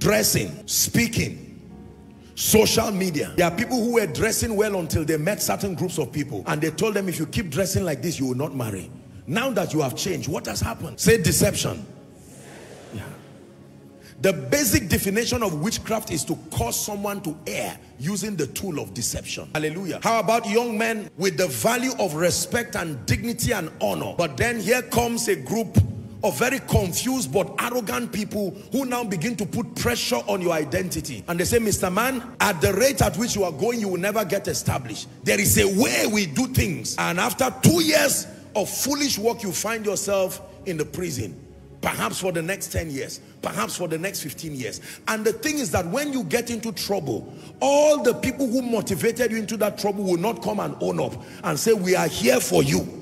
dressing, speaking, social media. There are people who were dressing well until they met certain groups of people and they told them, if you keep dressing like this, you will not marry. Now that you have changed, what has happened? Say deception. Yeah. The basic definition of witchcraft is to cause someone to err using the tool of deception. Hallelujah. How about young men with the value of respect and dignity and honor? But then here comes a group of very confused but arrogant people who now begin to put pressure on your identity. And they say, Mr. Man, at the rate at which you are going, you will never get established. There is a way we do things. And after 2 years of foolish work, you find yourself in the prison. Perhaps for the next 10 years. Perhaps for the next 15 years. And the thing is that when you get into trouble, all the people who motivated you into that trouble will not come and own up and say, we are here for you.